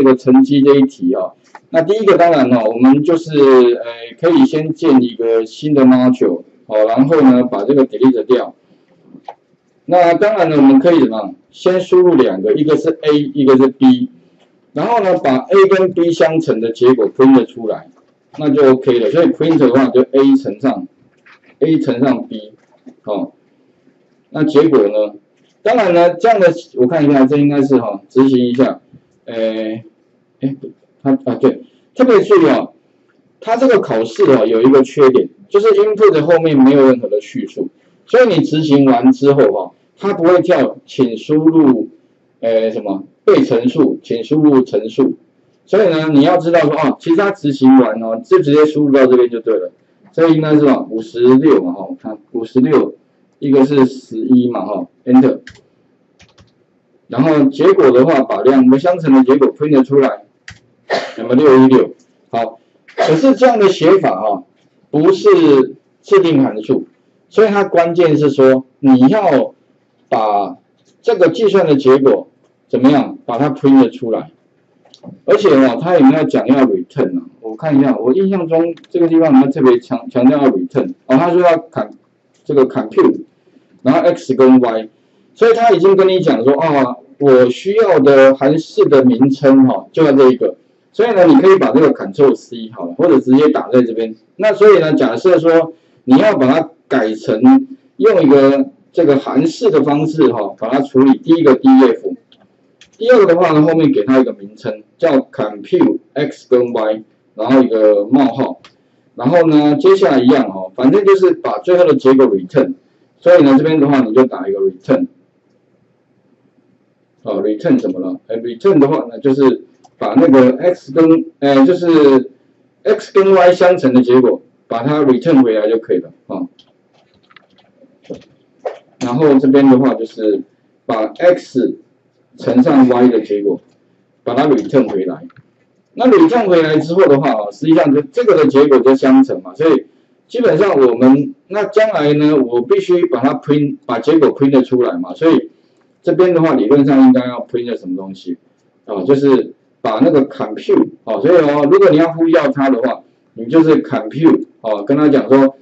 这个成绩这一题啊。那第一个当然我们就是可以先建一个新的 module 哦，然后呢把这个 delete 掉。那当然呢，我们可以怎么先输入两个，一个是 A， 一个是 B， 然后呢把 A 跟 B 相乘的结果 print 出来，那就 OK 了。所以 print 的话就 A 乘上 B， 哦，那结果呢？ 当然呢，这样的我看一下，这应该是执行一下，对，特别注意它这个考试有一个缺点，就是 input 后面没有任何的叙述，所以你执行完之后它不会叫请输入被陈述，请输入陈述，所以呢你要知道说其实它执行完就直接输入到这边就对了，所以应该是56嘛我看56。 一个是11嘛，Enter， 然后结果的话，把两个相乘的结果 print 出来，那么616，好，可是这样的写法不是自定函数，所以它关键是说你要把这个计算的结果怎么样把它 print 出来，而且它有没有讲要 return 啊？我看一下，我印象中这个地方它特别强调要 return， 它说要砍这个 compute。 然后 x 跟 y， 所以他已经跟你讲说我需要的函式的名称就在这一个，所以呢你可以把这个 Ctrl C 好了，或者直接打在这边。那所以呢，假设说你要把它改成用一个这个函式的方式把它处理，第一个 df， 第二个的话呢后面给它一个名称叫 compute x 跟 y， 然后一个冒号，然后呢接下来一样反正就是把最后的结果 return。 所以呢，这边的话你就打一个 return， return 怎么了？return 的话呢，就是把那个 x 跟就是 x 跟 y 相乘的结果，把它 return 回来就可以了然后这边的话就是把 x 乘上 y 的结果，把它 return 回来。那 return 回来之后的话实际上就这个的结果就相乘嘛，所以 基本上我们那将来呢，我必须把它 print， 把结果 print 出来嘛，所以这边的话理论上应该要 print 什么东西就是把那个 compute 所以如果你要呼叫它的话，你就是 compute 跟他讲说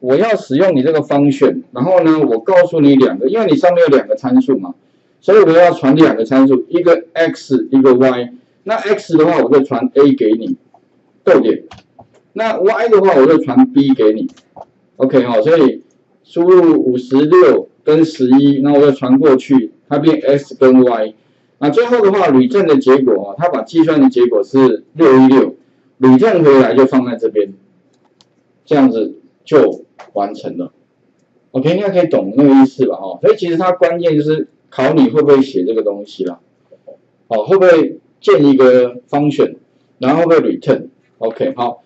我要使用你这个 function， 然后呢我告诉你两个，因为你上面有两个参数嘛，所以我要传两个参数，一个 x 一个 y， 那 x 的话我就传 a 给你，逗点。 那 y 的话，我就传 b 给你 ，OK 所以输入56跟11，那我就传过去，它变 x 跟 y。那最后的话，return 的结果它把计算的结果是616 ，return 回来就放在这边，这样子就完成了。OK， 应该可以懂那个意思吧？所以其实它关键就是考你会不会写这个东西啦，会不会建一个 function， 然后会不会 return。OK， 好。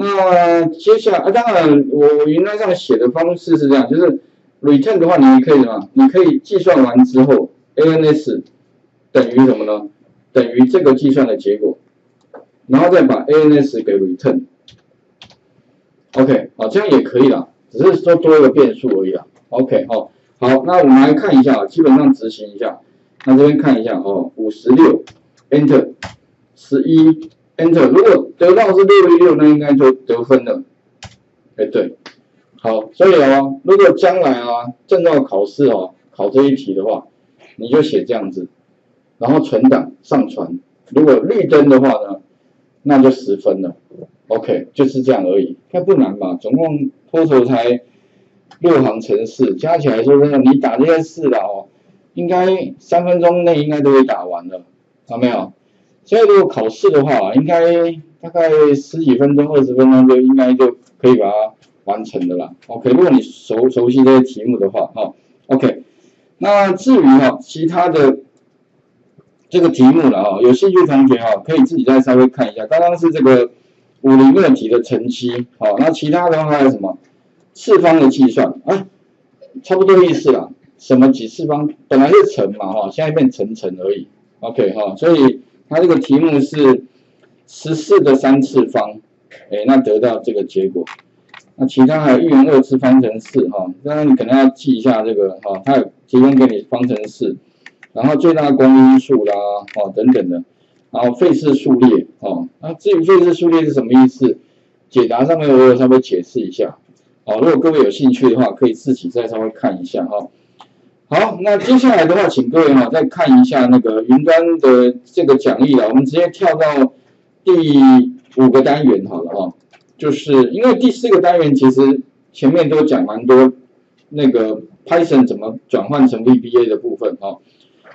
那接下来当然我云端上写的方式是这样，就是 return 的话，你可以什么？你可以计算完之后 ，ans 等于什么呢？等于这个计算的结果，然后再把 ans 给 return。OK， 这样也可以啦，只是说多一个变数而已啦。OK， 好，那我们来看一下，基本上执行一下。那这边看一下56 Enter 11。 Enter， 如果得到是616，那应该就得分了。对，好，所以如果将来证照考试考这一题的话，你就写这样子，然后存档上传。如果绿灯的话呢，那就10分了。OK， 就是这样而已，应该不难吧？总共TOEFL才6行程式，加起来说真的，你打这些字啦应该3分钟内应该都会打完了，没有？ 所以如果考试的话，应该大概10几分钟、20分钟就应该就可以把它完成的啦。OK， 如果你熟悉这些题目的话，OK。那至于其他的这个题目了有兴趣同学可以自己再稍微看一下。刚刚是这个50问题的乘积，那其他的话还有什么次方的计算差不多意思啦。什么几次方？本来是乘嘛现在变乘而已。OK 所以 它这个题目是14的3次方，那得到这个结果。那其他还有1元2次方程式当然你可能要记一下这个它有提供给你方程式，然后最大公因数啦等等的。然后费氏数列哦，那至于费氏数列是什么意思？解答上面我有稍微解释一下哦，如果各位有兴趣的话，可以自己再稍微看一下哈。好，那接下来的话，请各位再看一下那个云端的这个讲义啊，我们直接跳到第5个单元好了哈，就是因为第4个单元其实前面都讲蛮多那个 Python 怎么转换成 VBA 的部分哈。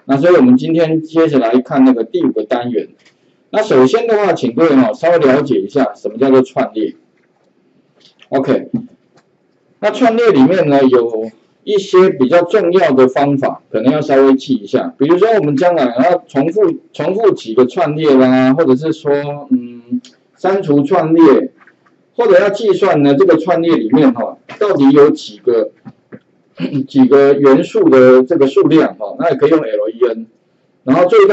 那所以我们今天接着来看那个第5个单元。那首先的话，请各位稍微了解一下什么叫做串列。OK， 那串列里面呢有一些比较重要的方法，可能要稍微记一下。比如说我们将来要重复几个串列啦，或者是说删除串列，或者要计算呢这个串列里面到底有几个元素的这个数量那也可以用 len， 然后最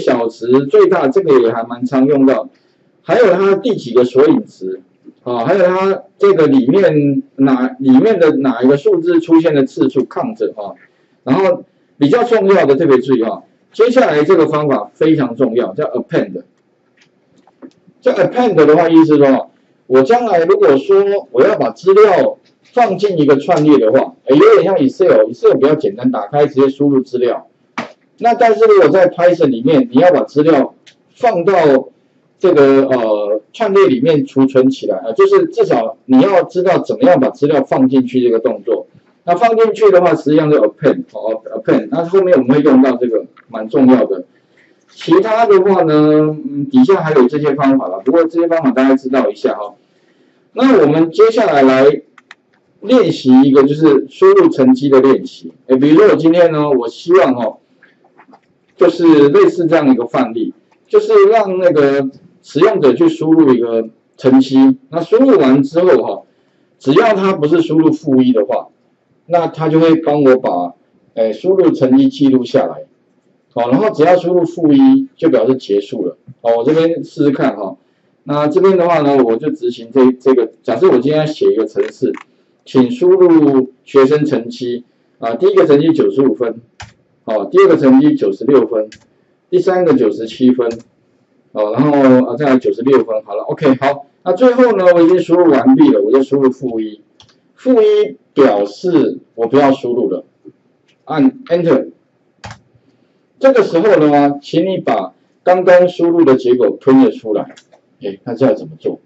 小值、最大这个也还蛮常用到，还有它第几个索引值啊，还有它这个里面的哪一个数字出现的次数 count 啊，然后比较重要的特别注意啊，接下来这个方法非常重要，叫 append。这 append 的话意思说，我将来如果说我要把资料放进一个串列的话，有点像 Excel 比较简单，打开直接输入资料。那但是如果在 Python 里面，你要把资料放到这个串列里面储存起来啊，就是至少你要知道怎么样把资料放进去这个动作。那放进去的话，实际上是 append。那后面我们会用到这个蛮重要的。其他的话呢，底下还有这些方法啦，不过这些方法大家知道一下哈。那我们接下来练习一个就是输入成绩的练习，比如说我今天呢，我希望就是类似这样一个范例，就是让那个使用者去输入一个成绩，那输入完之后只要他不是输入-1的话，那他就会帮我把输入成绩记录下来，好，然后只要输入-1就表示结束了，好，我这边试试看哈，那这边的话呢，我就执行这个，假设我今天要写一个程式。请输入学生成绩啊，第一个成绩95分，哦，第二个成绩96分，第三个97分，哦，然后再来96分，好了 ，OK， 好，那最后呢，我已经输入完毕了，我就输入-1，-1表示我不要输入了，按 Enter， 这个时候呢，请你把刚刚输入的结果吞了出来，看这要怎么做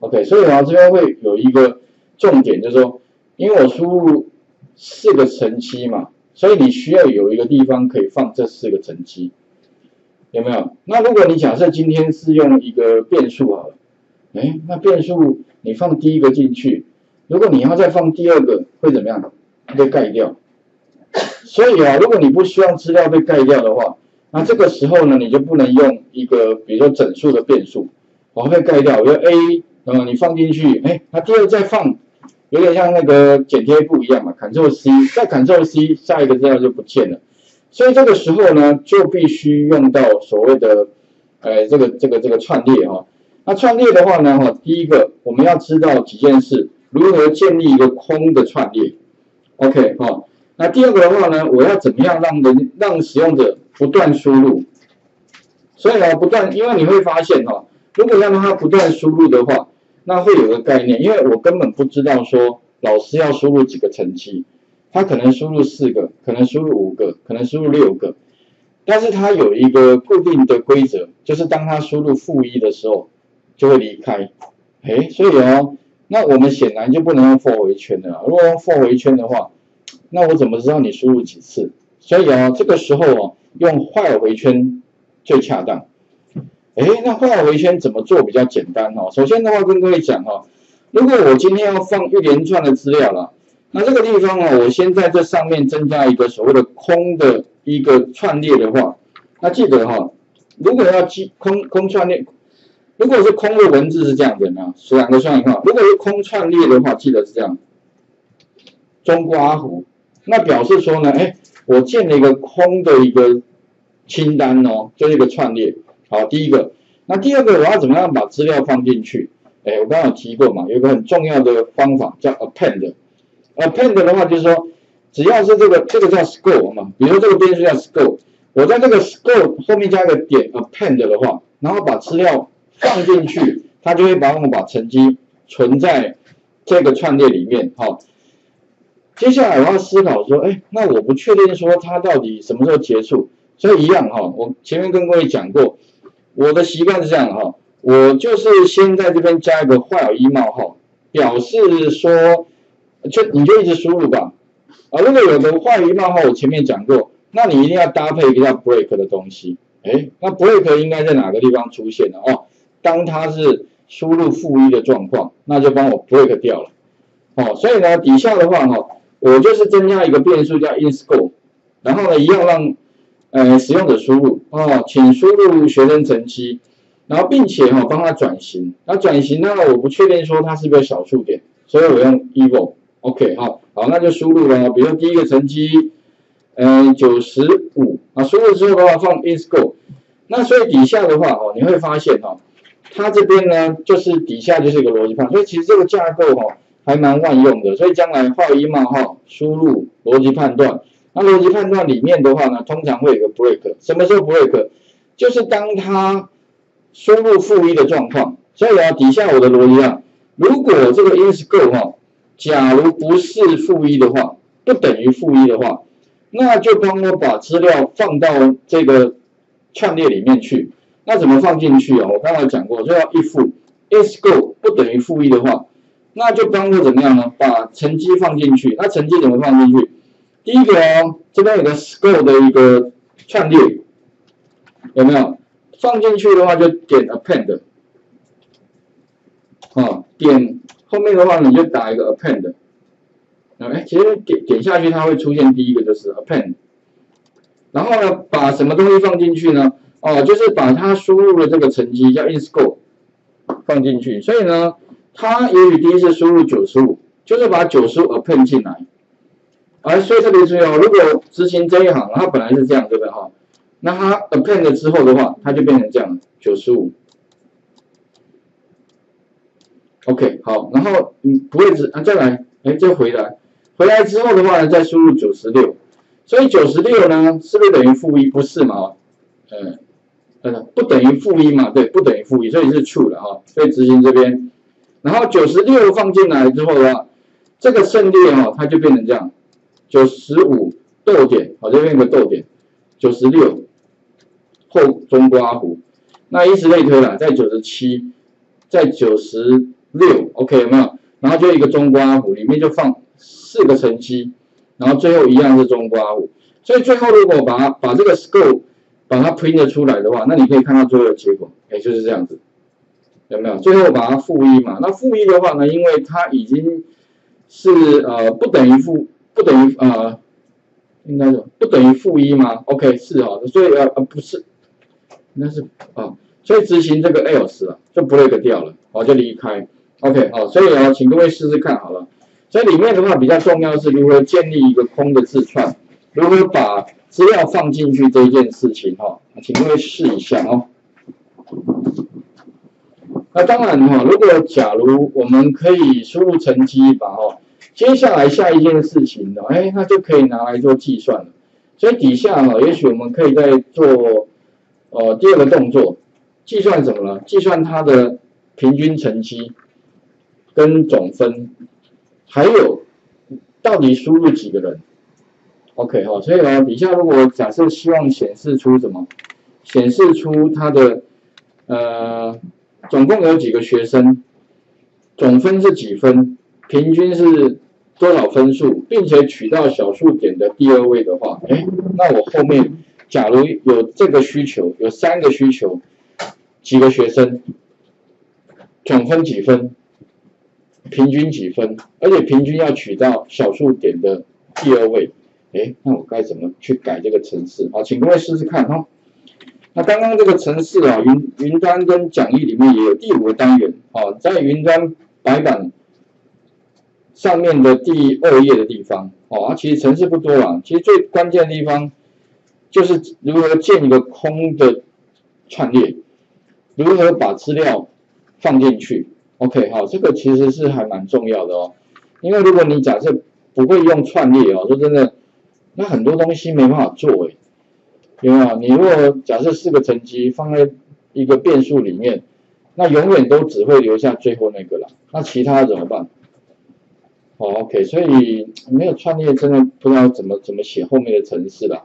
，OK， 所以然后这边会有一个。重点就是说，因为我输入4个乘积嘛，所以你需要有一个地方可以放这4个乘积，有没有？那如果你假设今天是用一个变数好了，那变数你放第一个进去，如果你要再放第二个会怎么样？被盖掉。所以如果你不希望资料被盖掉的话，那这个时候呢，你就不能用一个比如说整数的变数，被盖掉。我用 A， 你放进去，那第二再放。有点像那个剪贴布一样嘛 ，Ctrl+C， 再 Ctrl+C， 下一个资料就不见了。所以这个时候呢，就必须用到所谓的，这个串列哈。那串列的话呢，第一个我们要知道几件事，如何建立一个空的串列 ，OK 哈。那第二个的话呢，我要怎么样让使用者不断输入？所以因为你会发现如果要让他不断输入的话。那会有个概念，因为我根本不知道说老师要输入几个成绩，他可能输入4个，可能输入5个，可能输入6个，但是他有一个固定的规则，就是当他输入-1的时候就会离开，所以那我们显然就不能用 for 回圈了，如果用 for 回圈的话，那我怎么知道你输入几次？所以这个时候用 while 回圈最恰当。那while回圈怎么做比较简单首先的话跟各位讲如果我今天要放一连串的资料啦，那这个地方我先在这上面增加一个所谓的空的一个串列的话，那记得如果要记空串列，如果是空的文字是这样的呢，2个算一块，如果是空串列的话，记得是这样，中括弧，那表示说呢，我建了一个空的一个清单就是一个串列。好，第一个，那第二个我要怎么样把资料放进去？我刚刚有提过嘛，有一个很重要的方法叫 append。append 的话就是说，只要是这个叫 score 嘛，比如说这个变数叫 score，我在这个 scope 后面加一个点 append 的话，然后把资料放进去，它就会帮我把成绩存在这个串列里面。好，接下来我要思考说，哎，那我不确定说它到底什么时候结束，所以一样哈，我前面跟各位讲过，我的习惯是这样哈，我就是先在这边加一个while冒号，表示说你就一直输入吧。 啊，如果有个while冒号，我前面讲过，那你一定要搭配一个叫 break 的东西。哎，那 break 应该在哪个地方出现呢？哦，当它是输入负1的状况，那就帮我 break 掉了。哦，所以呢，底下的话哈、哦，我就是增加一个变数叫 in_scope， 然后呢，一样让使用者输入哦，请输入学生成绩，然后并且哈、哦、帮他转型。那转型呢，我不确定说它是不是小数点，所以我用 eval。 OK， 好，那就输入了，比如说第一个成绩，95，啊，输入之后的话放 in_scope， 那所以底下的话哦，你会发现哦，它这边呢就是底下就是一个逻辑判，所以其实这个架构哦还蛮万用的，所以将来画一冒号输入逻辑判断，那逻辑判断里面的话呢，通常会有一个 break， 什么时候 break？ 就是当它输入负1的状况，所以啊底下我的逻辑啊，如果这个 in_scope 哈、哦。 假如不是负1的话，不等于负1的话，那就帮我把资料放到这个串列里面去。那怎么放进去啊？我刚才讲过，就要if scope 不等于负1的话，那就帮我怎么样呢？把成绩放进去。那成绩怎么放进去？第一个哦，这边有个 scope 的一个串列，有没有？放进去的话就点 append， 啊，点。 后面的话，你就打一个 append， 哎，其实点下去，它会出现第一个就是 append， 然后呢，把什么东西放进去呢？哦，就是把它输入的这个成绩叫 in_scope 放进去，所以呢，它也许第一次输入95，就是把95 append 进来，而所以特别注意哦，如果执行这一行，它本来是这样对不对哈？那它 append 了之后的话，它就变成这样95。 OK， 好，然后你不会只啊再来，哎，再回来之后的话呢，再输入 96， 所以96呢是不是等于负1？不是嘛？不等于负1嘛？对，不等于负1，所以是 true 的哈。所以执行这边，然后96放进来之后的话，这个阵列哈、哦、它就变成这样， 95逗点，好，这边有个逗点， 96后中括弧，那以此类推啦，在97，在96 OK 有没有？然后就一个中括弧，里面就放4个成绩，然后最后一样是中括弧。所以最后如果把这个 scope 把它 print 出来的话，那你可以看到最后的结果，哎，就是这样子，有没有？最后把它负1嘛，那负1的话呢，因为它已经是不等于负1嘛 ，OK 是哦，所以不是，应该是啊，所以执行这个 else 啊，就 break 掉了，好就离开。 OK， 好，所以啊，请各位试试看好了。所以里面的话比较重要是如何建立一个空的字串，如何把资料放进去这一件事情哈，请各位试一下哦。那当然哈，如果假如我们可以输入成绩吧哈，接下来下一件事情呢，哎，那就可以拿来做计算了。所以底下哈，也许我们可以再做第二个动作，计算什么呢？计算它的平均成绩。 跟总分，还有到底输入几个人 ？OK 哈，所以呢，底下如果假设希望显示出什么，显示出它的总共有几个学生，总分是几分，平均是多少分数，并且取到小数点的第2位的话，哎，那我后面假如有这个需求，有3个需求，几个学生，总分几分？ 平均几分，而且平均要取到小数点的第2位，哎，那我该怎么去改这个程式？好，请各位试试看哈、哦。那刚刚这个程式啊，云端跟讲义里面也有第5个单元哦，在云端白板上面的第2页的地方哦，其实程式不多啦，其实最关键的地方就是如何建一个空的串列，如何把资料放进去。 OK， 好，这个其实是还蛮重要的哦，因为如果你假设不会用串列哦，说真的，那很多东西没办法做诶。有没有？你如果假设四个乘积放在一个变数里面，那永远都只会留下最后那个啦。那其他怎么办？哦 ，OK， 所以没有创业真的不知道怎么写后面的程式啦。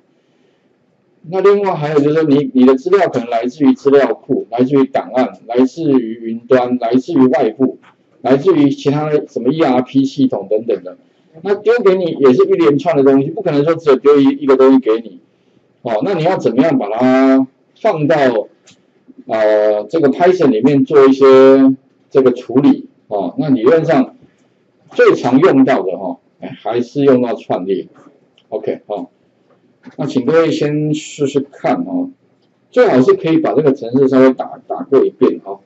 那另外还有就是你的资料可能来自于资料库，来自于档案，来自于云端，来自于外部，来自于其他的什么 ERP 系统等等的。那丢给你也是一连串的东西，不可能说只有丢一个东西给你。哦，那你要怎么样把它放到这个 Python 里面做一些这个处理？哦，那理论上最常用到的还是用到串列。OK， 哦。那请各位先试试看哦，最好是可以把这个程式稍微打过一遍哦。